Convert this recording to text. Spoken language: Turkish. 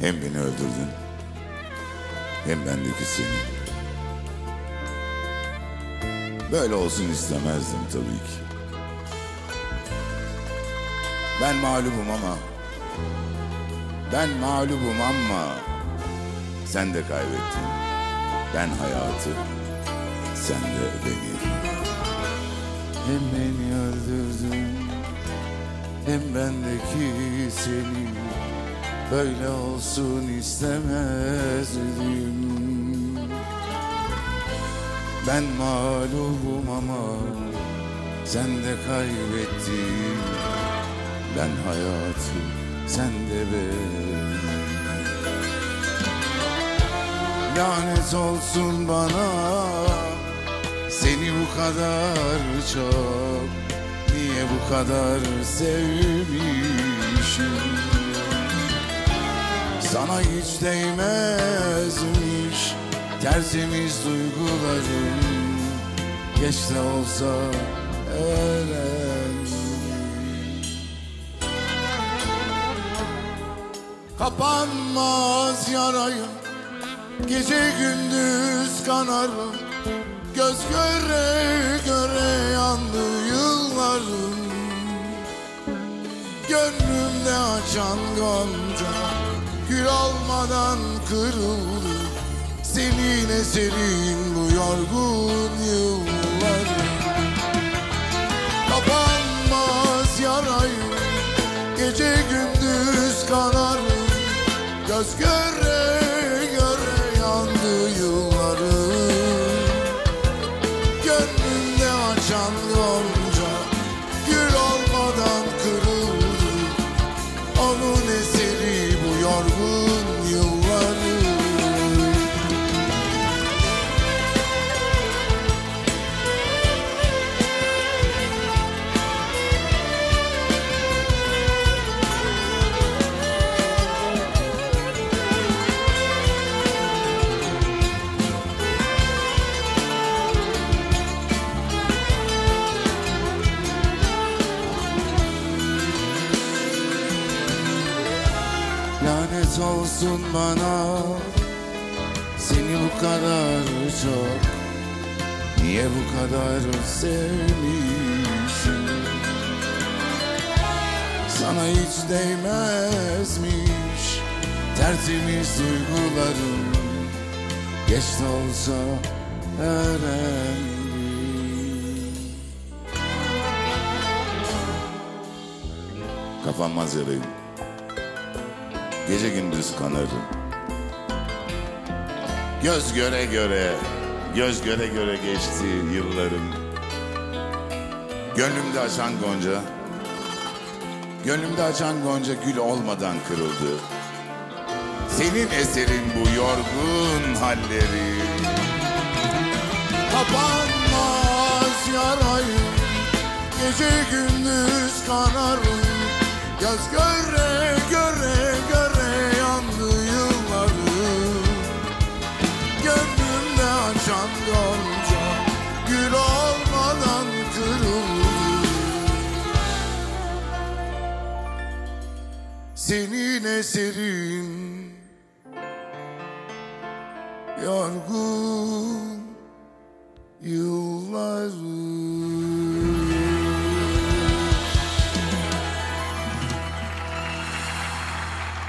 Hem beni öldürdün, hem bendeki seni. Böyle olsun istemezdim tabii ki. Ben mağlubum ama sen de kaybettin. Ben hayatı, sen de beni. Hem beni öldürdün, hem bendeki seni. Böyle olsun istemezdim. Ben mağlubum ama sen de kaybettin. Ben hayatım, sen de ben. Lanet olsun bana, seni bu kadar çok niye bu kadar sevmişim? Sana hiç değmezmiş tertemiz duygularım, geç de olsa öğrenmiş. Kapanmaz yarayı, gece gündüz kanarım, göz göre göre yandı yıllarım. Gönlümde açan gonca gül olmadan kırıldı, senin eserin bu yorgun yıllarım. Kapanmaz yarayı, gece gündüz kanarım, göz göre göre yandı yıllarım. Gönlümde açan gonca gül olmadan kırıldı, onun eseri bu yorgun yıllarım. Lanet olsun bana, seni bu kadar çok niye bu kadar sevmişim? Sana hiç değmezmiş tertemiz duygularım, geç de olsa öğren. Kapanmaz yarayım, gece gündüz kanarım, göz göre göre geçti yıllarım. Gönlümde açan gonca gül olmadan kırıldı, senin eserin bu yorgun halleri. Kapanmaz yarayım, gece gündüz kanarım, göz göre göre göre yandı yıllarım. Gönlümde açan gonca gül olmadan kırıldı, senin eserin yorgun yıllarım.